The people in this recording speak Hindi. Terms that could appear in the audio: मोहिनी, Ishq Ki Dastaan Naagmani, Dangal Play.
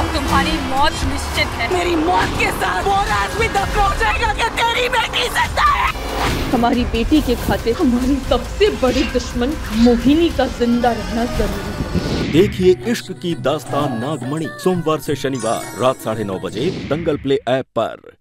अब तुम्हारी मौत निश्चित है। मेरी मौत के साथ वो राज भी दफन हो जाएगा कि तेरी बेटी जिंदा है। हमारी बेटी के खातिर हमारी सबसे बड़ी दुश्मन मोहिनी का जिंदा रहना जरूरी है। देखिए इश्क की दास्तान नागमणि सोमवार से शनिवार रात 9:30 बजे दंगल प्ले ऐप पर।